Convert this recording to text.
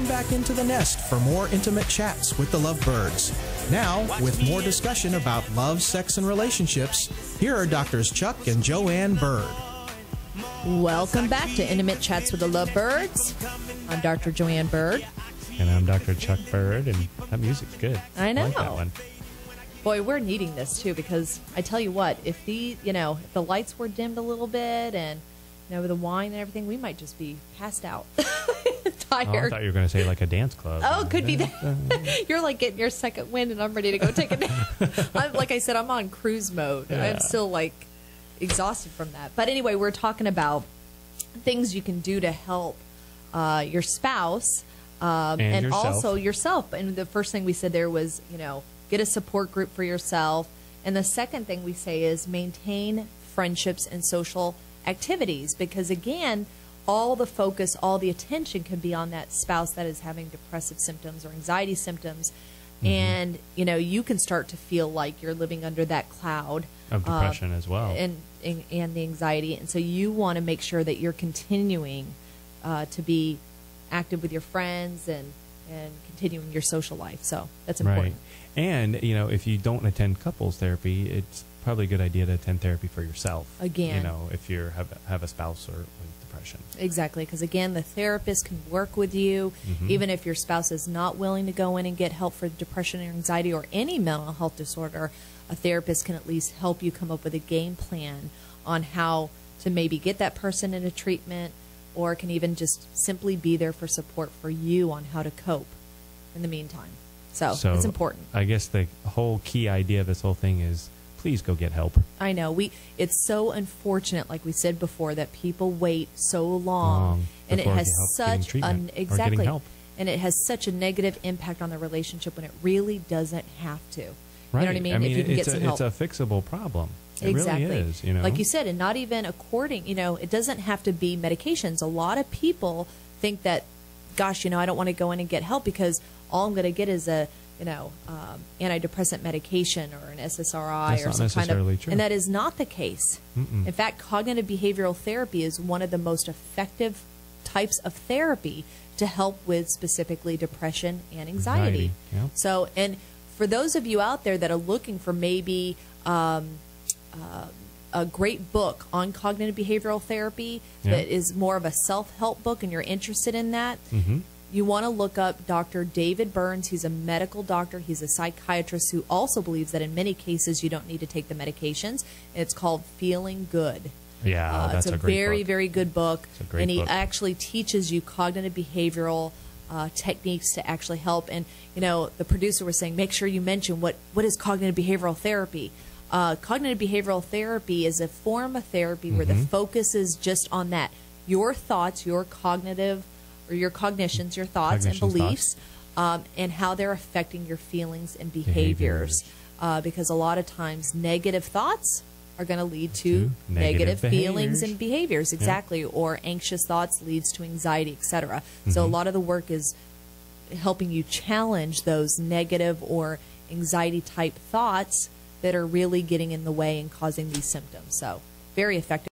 Welcome back into the nest for more Intimate Chats with the Love Birds. Now, with more discussion about love, sex, and relationships, here are Drs. Chuck and JoAnn Bird. Welcome back to Intimate Chats with the Love Birds. I'm Dr. JoAnn Bird. And I'm Dr. Chuck Bird, and that music's good. I know. I like that one. Boy, we're needing this, too, because I tell you what, if the, you know, if the lights were dimmed a little bit and, you know, with the wine and everything, we might just be passed out. Tired. Oh, I thought you were going to say like a dance club. Oh, could be that. You're like getting your second wind and I'm ready to go take a nap. Like I said, I'm on cruise mode. Yeah. I'm still like exhausted from that. But anyway, we're talking about things you can do to help your spouse and yourself. Also yourself. And the first thing we said there was, you know, get a support group for yourself. And the second thing we say is maintain friendships and social activities, because again, all the focus, all the attention can be on that spouse that is having depressive symptoms or anxiety symptoms. Mm-hmm. And, you know, you can start to feel like you're living under that cloud of depression as well. And the anxiety. And so you want to make sure that you're continuing to be active with your friends and continuing your social life. So that's important. Right. And, you know, if you don't attend couples therapy, it's probably a good idea to attend therapy for yourself. Again. You know, if you have a spouse or depression. Exactly, because again, the therapist can work with you, mm-hmm. even if your spouse is not willing to go in and get help for depression or anxiety or any mental health disorder, a therapist can at least help you come up with a game plan on how to maybe get that person into treatment, or can even just simply be there for support for you on how to cope in the meantime. So it's important. I guess the whole key idea of this whole thing is please go get help. I know. It's so unfortunate, like we said before, that people wait so long and it has such an exactly help. And it has such a negative impact on the relationship when it really doesn't have to. Right. You know what I mean? If you can get some help. It's a fixable problem. Exactly. It really is, you know. Like you said, and not even according, you know, it doesn't have to be medications. A lot of people think that, gosh, you know, I don't want to go in and get help because all I'm going to get is a, you know, antidepressant medication or an SSRI or some kind of, and that is not the case. Mm-mm. In fact, cognitive behavioral therapy is one of the most effective types of therapy to help with specifically depression and anxiety. Yeah. So, and for those of you out there that are looking for maybe a great book on cognitive behavioral therapy that is more of a self-help book and you're interested in that, mm-hmm. you want to look up Dr. David Burns. He's a medical doctor. He's a psychiatrist who also believes that in many cases you don't need to take the medications. It's called Feeling Good. Yeah, that's a great very, book. Very good book. It's a great and he book. Actually teaches you cognitive behavioral techniques to actually help. And, you know, the producer was saying, make sure you mention what is cognitive behavioral therapy. Cognitive behavioral therapy is a form of therapy mm-hmm. where the focus is just on that. Your thoughts, your cognitive or your cognitions, your thoughts and beliefs, and how they're affecting your feelings and behaviors. Because a lot of times negative thoughts are going to lead to negative feelings and behaviors, exactly, or anxious thoughts leads to anxiety, etc. Mm-hmm. So a lot of the work is helping you challenge those negative or anxiety-type thoughts that are really getting in the way and causing these symptoms. So very effective.